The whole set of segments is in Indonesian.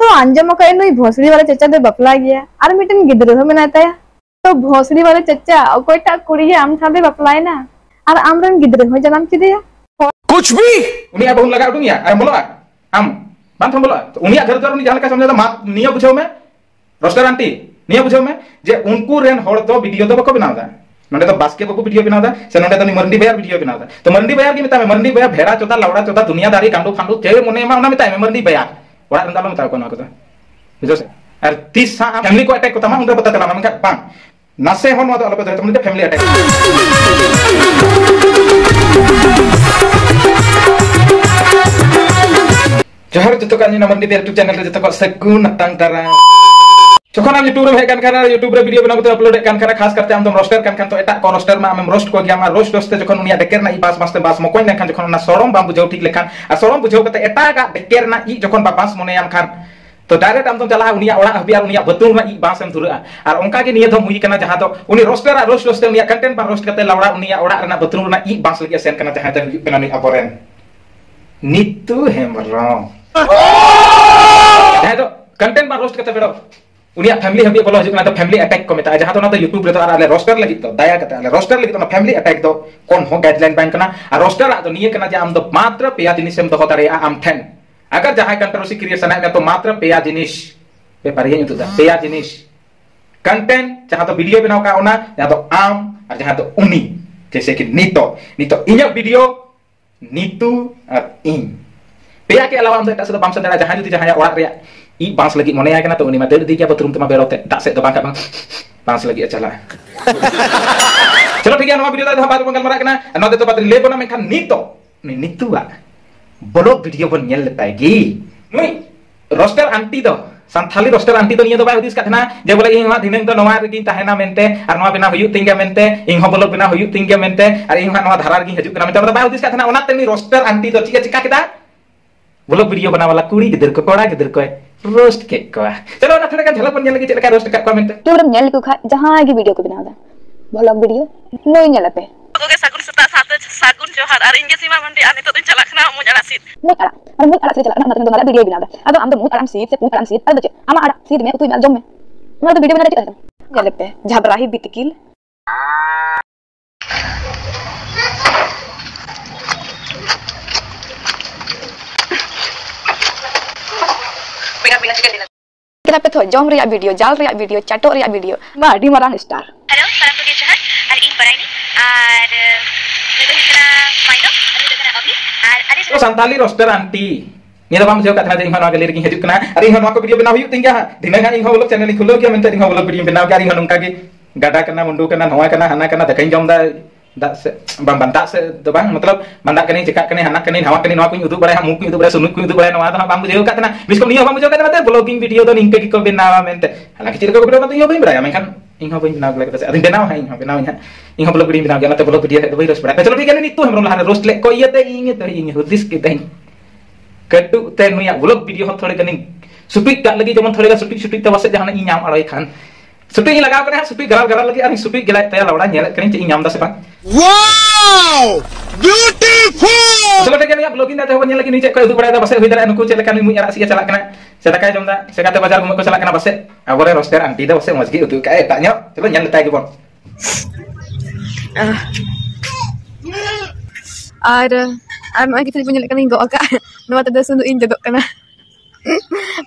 तो अंजम कहीं भोसड़ी वाला चचा तो बपला गया और मिटन गिद्रो में नाता तो भोसड़ी वाला चचा और कोई टा कुड़ी आम साथे बपलाए ना और आम रन गिद्रो में जन्म किदिया कुछ भी उनिया बहु लगा उठिया अरे बोलो हम बात हम बोलो तो उनिया घर घर उनी जहां का समझा मत निया बुझो में रोस्टर आंटी निया बुझो में जे उनको रेन होड़ तो वीडियो तो बको बनादा नडे तो बास्के बको वीडियो बनादा से नडे तो मरंडी भैया वीडियो बनादा तो मरंडी भैया की मता मरंडी भैया भेड़ा चोदा लौड़ा चोदा दुनियादारी कांडो फांडो चेरे मने मा उना मता मरंडी भैया ओड़ा रंदा मता को ना को बुझो से और 30 सा फैमिली को अटैक को तमा उनका पता चला मनका बा नसे हो न तो अलग तो तुमने family attack Johor jutuk kan nama di YouTube channel jutuk kok sekun natang tarang. Cokan YouTube hek kan karena YouTube video benar betul upload kan karena khas karte am tom roster kan kan to etak kon roster ma am roast ko giam ma roast roste jokan unia deker na ibas master bas mo koin kan jokan na sorong bang bujau tik lekan a sorong bujau kata eta ka deker na i jokan babas mone am kan to direct am tom jala unia orang biar unia betul na i bas am turua ar onka ge nia dom hui kana jaha to uni roster a roast roste unia content ba roast kate laura unia orang na betul na i bas lagi sen kana jaha to kana ni aboren nitu hemrong तो content बार roast करते फेरो उनिया फैमिली हम भी बोलो हजू ना तो फैमिली अटैक को मेता जहां तो ना तो यूट्यूब रे तो आले रोस्टर लगी तो दया करता आले रोस्टर लगी तो ना फैमिली अटैक दो कोन हो गाइडलाइन बैंक ना आ रोस्टर आ तो निये कना जे आम दो मात्र पेया जिनिस हम दो तारे आम ठन अगर जहां कंट्रोवर्सी क्रिएशन है तो मात्र पेया जिनिस बेपारी है तो पेया जिनिस कंटेंट जहां तो वीडियो बनाओ का ओना या तो आम और जहां तो उनी जैसे कि नीतो नीतो इया वीडियो नीतू और इन Pia ke alawan tak sedap bangsa darah jahat itu jahatnya orang ria. I bangs lagi mana ya kena tuh ini materi tiga petrum tema berote tak sedap bangka bang. Bangs lagi aja lah. Celo tiga nama video tadi baru penggal merah kena. Nanti tuh patri lepo nama kan nito. Nito ah. Bolok video pun nyel lagi. Nih roster anti tuh. Santali roster anti tuh nih tuh baru disekat na. Jauh lagi yang mah dinding tuh nomor lagi tahena mente. Arnoa bina huyut tinggal mente. Ingho bolok bina huyut tinggal mente. Ada ingho nomor darah lagi hajuk kena mente. Baru disekat na. Onat ini roster anti tuh cika-cika kita. Belum video bana wala kuri gider ko kora gider ko roast ke ko chalo na thada ka jhala pon nyalagi chela ka roast ka comment tu ram nyal ko jahan agi video ko banada vlog video noi nyala pe oke sagun serta satu sagun johar ari inge sima mandi ani to chala khana mo jala sit mo ala ari mo ala sit chala na thada ngala video banada ado am to mo alam sit se mo alam sit ado ama ada sit me utu jom me ngala to video banada chala nyala pe jabrahi bitkil Kita peto jom riak video, jal riak video, catok riak video, ma di marang star. Halo, para putih jahat, hari ini para ini, ada itu kena minor, ada itu kena obli, ada. Santali roster anti, ni ada bang jauh kat tengah ingat orang lirik yang hidup kena. Hari ingat aku video benar hidup tinggal, di mana ingat uluk channel ingat uluk yang menteri ingat uluk video benar kari ingat nungkagi, gada kena mundu kena, hawa kena, hana kena, dekai jom dah. Bantah itu bang, maksudnya bantah kene, cekak kene, anak kene, hawa kene, nawa kene, YouTube boleh, hamuk YouTube boleh, sunuk YouTube boleh, nawa tanah bang bujau kat tanah, miskom dia bang bujau kat tanah, vlogging video tu ningke kikol benawa mente, anak kecil kau benawa tu ingat bini beraya, mungkin ingat bini benawa lagi terus, ating benawa, ingat vlog bini benawa, jangan tu vlog dia tu virus beraya, macam ni kan ni tu, hamron lah ada roast lek, kau iya teh ingat tu ingat, hudis kita ini, kedua teh nuya vlog video hot thore kening, supik kat lagi zaman thore kat supik tu wasit jangan inyam arai kan. Supi ini lagak pernah, supi garal-garal lagi, ada supi gila teh lauran nyelak kering cing nyam dah sepan. Wow, beautiful. Sebab tadi kan blogging dah tahu nyelak ini cek kalau itu berada pasal hidara anuku celakan ibu nyarak sia celak kena. Saya tak kaya jomda, saya kata pacar aku celak kena pasal. Awalnya roster anti dah pasal masjid itu kaya tak nyok, coba nyelak teh gubon. Ada kita nyelak kena gok kak, nuat ada sunduin jadok kena.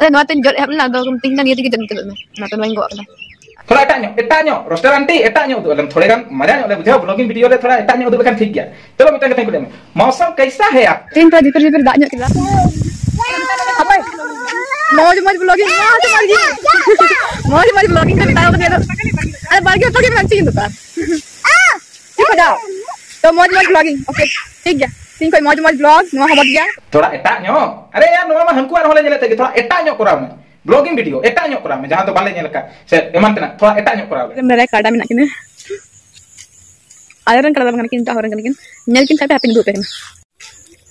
Ada nuat jod, hapun lah, kalau penting kan dia tiga jadok kena, nuat nuat gok kena. Kalau etaknya, roster anti etaknya itu dalam thode kan madanya oleh bujau vlogging video le thoda etaknya itu kan thik gaya. Chalo mita kateng kule me. Mausam kaisa hai aap? Tin par dipar dipar daknya kita. Apa? Mauj mauj vlogging kan tahu kan. Are bagi to ke manchi hindu ka. Ah! Chiko dao. To mauj mauj vlogging. Okay. Thik gaya. Tin koi mauj mauj vlog nuwa habat gaya. Thoda etaknya. Are yaar nuwa ma hanku ar hole jale te thoda etaknya koram me. Blogging video, eta nyok kurang, jangan tuh balenya leka. Saya emang tenang, thoda eta nyok kurang. Mereka ada minat kini. Ada orang kalau orang kini, entah orang kini, nyalikin tapi apa yang dibuat ini?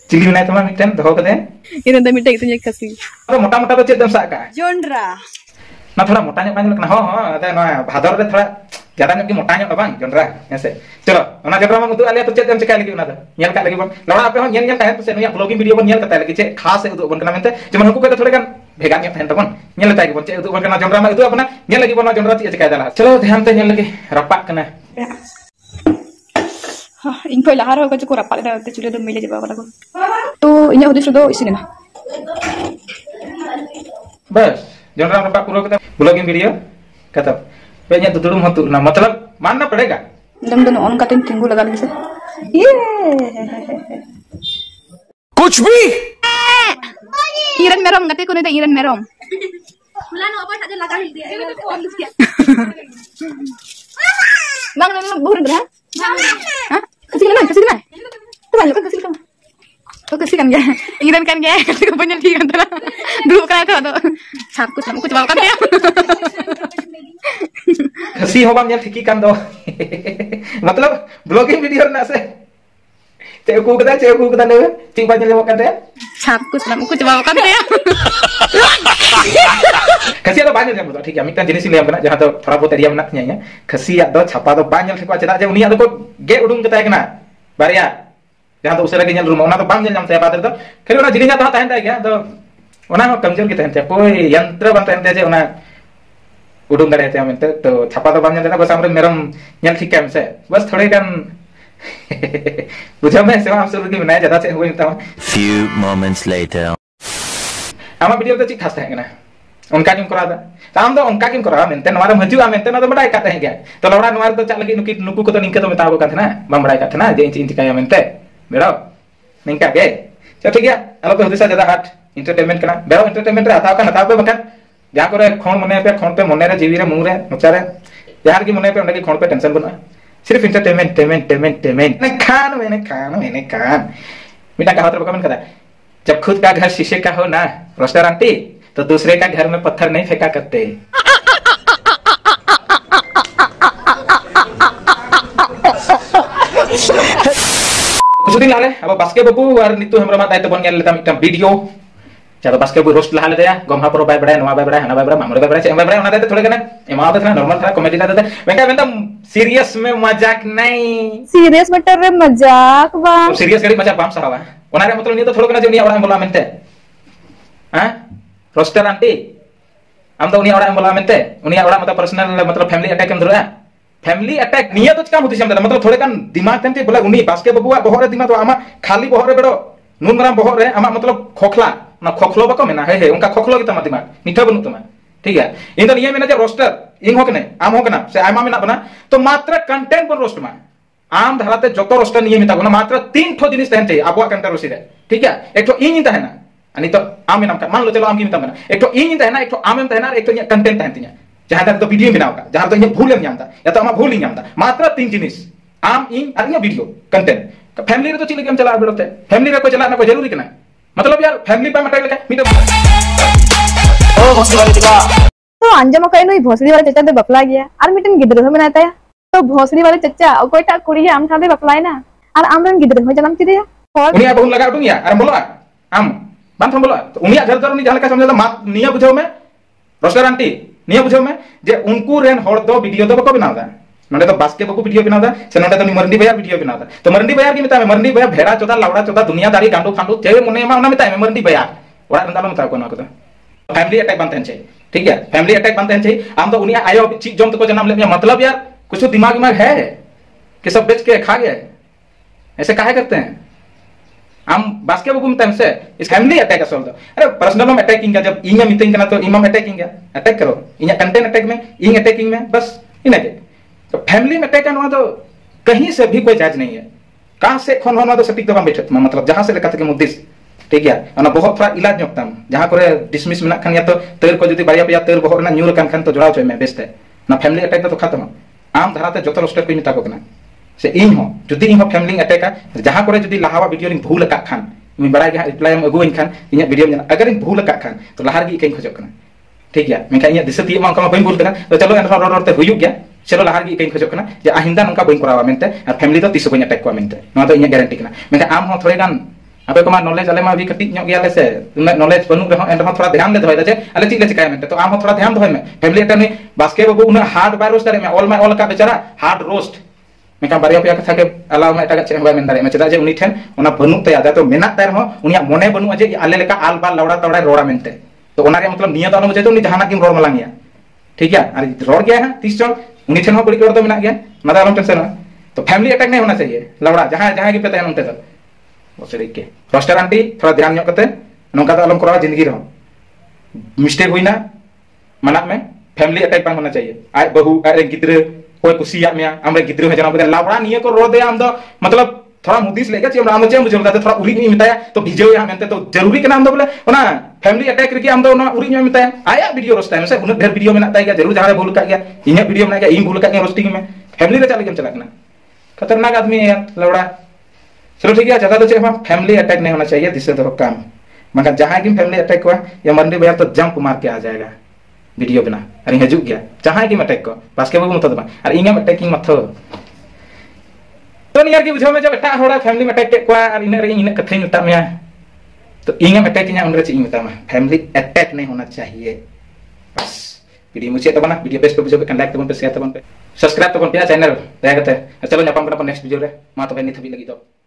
Cili mana itu mana item, tahu katanya? Ini ada minta itu nyek kasih. Kalau mota-mota tuh cedam saka. Genre. Nah, thoda motanya banyak leka. Nah, ada noah. Hadar ada thoda. Jatanya mungkin mau tanya bang, Jondra, ya saya. Coba, mana Jondra mau untuk aliat tercet yang cekali lagi nada. Nyal kali lagi bang. Lawan apa yang nyal tanya tuh saya nanya vlogging video pun nyal kata lagi cek khas untuk bukan kenal ente. Cuman hukum kita tuh kan pegang yang tanya teman. Nyal tanya pun cek untuk bukan kenal Jondra mah itu apa nah? Nyal lagi pun Jondra cek cekali dalah. Coba tanya nyal lagi rapak kena. Hah, ini kau lahar aku cukup rapak dah. Tapi sudah demi lepas aku. Tuh ini udah sudah isinya mah. Bas, Jondra rapak pulau kita vlogging video kata. Banyak tuh dulu mau tuh, nah matlab mana pedagang? Deng-deng on katin tinggu lagan gitu. Iya. Kuch bhi. Iran merom ngati kuno itu Iran merom. Bulan apa saja lagan dia. Bang nama bukan berah? Hah? Kesilan, kesilan. Tuh ayo kan kesilan. Tuh kesilan ya. Iran kan ya, kasih punya dia antara. Dulu kan itu satu sama aku coba kan ya. Si hobamnya fikikan doh, matlab blogging video nase, cewekku kita deh, cingpanya lewat kan deh, satu senam aku coba kan deh, kasih ada banyak yang betul, tiga mitan jenis sih yang kena jangan tuh terabut dia menaknya ya, kasih ada capa tuh banyak sih kau cerita aja unia tuh kok gak udung kita kena, baria, jangan tuh usir lagi nyalur mau nato banyak yang saya patah tuh, kalau orang jadinya tahu tahan aja tuh, orang kemjur kita henti, koi yang terbantai aja orang udung dari hati amin tuh capa tuh banyak ternyata bersama merom yang fikam saya bos thode kan bujamnya semua absolutely menanya jatah saya gue minta few moments later ama video tuh cik khas teh kena onka kim korada tam tuh onka kim korada amin teh nuara maju amin teh nuara berdaya kata hingga tuh laura nuara tuh cak lagi nuku kuto ningkat tuh minta bukan tena bang berdaya kata nah jadi inci kayak amin teh berau ningkat gay jadi ya kalau tuh bisa jatah hat entertainment kena berau entertainment ternyata kan atau apa bahkan jangan kau rekon mana apa rekon pe monera jiwira murah macamnya, jangan kau mana apa orang kau rekon pe tension pun, sirf entertainment, entertainment, nekan, minta kau terbuka men kata, jab khud ka ghar shishe ka ho na restaurant ti, to dusre ka ghar mein patthar nahi feka karte. Kuch din lale, ab Baski Babu aur Nitu hamra mat aaye to ban gaya leta ekdam video. Jatuh pas ke burus lah ya, gom hapro bai brai, noma bai brai, hana bai brai, mamro bai brai, ceng bai brai, hana bai brai, kena, emang bai brai, normal kena, komedi kena, mereka bentam serius me majak nai, serius betul re majak bang, serius kali majak bang sahawa, wana re mutul nito tulu kena juni orang bola mente, ah, roster nanti, am tau uni orang bola mente, uni orang mata personal, mata family attack kan dulu ya, family attack, niat tuh cuma mutus jam dalam, mata tulu kan dimat nanti bola uni, pas ke bawa bohore dimat tuh ama, khali bohore bedo, nun meram bohore, ama mata khokla. Nah koklo bako mena hehe, unka koklo kita mati mat, nita benuk teman, tiga. Ini nih mena aja roster, ini hok nih, am hok nih, saya am mena pernah, tuh matra konten pun roster mah, am dharate joko roster nih mita guna matra 3 jenis tente, abwa konten roster deh, tiga. Ekto ini teh na, ani to am mena, man lo celo am kita mena, ekto ini teh na, ekto am teh na, ekto nya konten tehnya, jahat tuh video mena oka, jahat tuh nya bhulam nyamta, ya tuh ama bhuling nyamta, matra 3 jenis, am ini, artinya video, konten, family itu cilik am celah berote, family itu celah na kau jaluri kena. Matlab yaar family pa matai lagaya mita oh bhosli wale chita to anjama kai noi bhosli wale chacha te bapla gaya ar miten gidro ho menata ya to bhosli wale chacha koi ta kuri am sade baplai na ar amren gidro ho janam kidiya uniya bahun laga udung ya ar bolo am ban tham bolo uniya jar jar uni jahan ka samjha mat niya bujhau me restaurant niya bujhau me je unku ren hor do video do bako binada nonde to Baski Babu video binada se nonde to Marandi bayar video binada to Marandi bayar ki mitame Marandi bayar bhera chota laura chota dunia dari gandu fandu je mone ma ona mitame Marandi bayar ora rental mata ko na ko family attack banten chai thik ya family attack banten chai am to unia ayo chik jom to ko janam le matlab yaar kuch to dimag dimag hai ke sab bech ke kha gaya aise kahe karte hain am Baski Babu mitame se is family attack asol to are personal me attacking ka jab inga meeting kana to imam attacking ka attack karo inya content attack me ing attacking me bas ina ke तो family में attack करना तो कहीं से भी कोई जायज नहीं है कहां से खून होना तो सटीक दवा बैठत मतलब जहां से लेकर तक मुद्दिस ठीक है और बहुत थोड़ा इलाज नक्तम जहां करे डिसमिस में खान या तो तेल को यदि बारिया पे या तेल बहरना न्यूर कान खान तो जोड़ा छै में बेस्ट है ना फैमिली अटैक तो खत्म आम धाराते जतल स्टेट पे मिटा को ना से इन हो यदि इन हो फैमिली अटैक जहां करे यदि लाहावा वीडियो रिंग भूल का खान मैं बड़ा गया रिप्लाई में अगुइन खान इन वीडियो में अगर इन भूल का खान तो लाहार की कहीं खोजो करना ठीक है मैं कहीं दिसत ये मां का मैं भूल देना तो चलो एंड रोड रोड पे हुई गया चलो लाहार की कहीं खोजो करना जे आहिंदा नका बइन करावा मेनते और फैमिली तो 30 बइन अटैक को मेनते ना तो इने गारंटी करना मैं हम हो थोड़े गान apa kemana knowledge ale ma ketik nyok ya lese knowledge banung reho and thora dhyan de hoita che ale chile chikay men to am thora dhyan de hoy me family ta ni Baski Babu una hard virus tare me all my all ka bechara hard roast meka baria pia katha ke ala ma eta ka chemba men dare me cheda je uni then ona banung ta ada to menat ta reho unia mone banung aje ale leka al bal lawda tawda rora mente to ona re matlab niya ta no cheto ni jahana kim ror malang ya thik ya ari ror gaya ha 30 jon uni then ho kuri ror to mena gaya na da alam tension to family attack nahi hona chahiye lawda jahan ki pe ta nonte to Oserike, roster anti, thora dhyan nyok kate, nongka ta alam korawa jindagi ro, mistake huina, manak me, family attack bang hona chahiye, ai bahu, ai gidre, koi kusiya mea, amre gidre hoja na bade, lawra niya ko rode am do, matlab thora mudis leka chiam ram chiam bujam ta thora uri ni mitaya, to bijeu ya mente to jaruri kana am do bole, ona family attack riki am do ona uri ni mitaya, ai video roster se unat der video menak ta ya, jarur jahare bolu ka ya, inya video menak ya, ing bolu ka ya roasting me, family re chale kam chalakna, khatarnak admi hai lawra. Seluruh tiga jaga tuh cuma family attack nih होना चाहिए जिससे तो काम मगर जहाँ की family attack हुआ या मंडी बाजार तो jump मार के आ जाएगा वीडियो बिना अरे यहाँ जुग गया जहाँ की attack को Baski Babu मत दबा अरे इंगे attacking मत हो तो नहीं यार की बुझो में जब attack हो रहा family attack के कोआ अरे इन्हें कथन उतार में तो इंगे attack यहाँ उन्हें चाहिए उतार में family attack nih होना चाहिए बस वीडियो मुझे तो बना वीडियो पेज पे बुझो पे लाइक तो बन पे शेयर तो बन पे सब्सक्राइब तो बन पे चैनल रहेगा तो चलो जापान का अपन नेक्स्ट वीडियो रे माँ तो भाई नहीं थबी लगी तो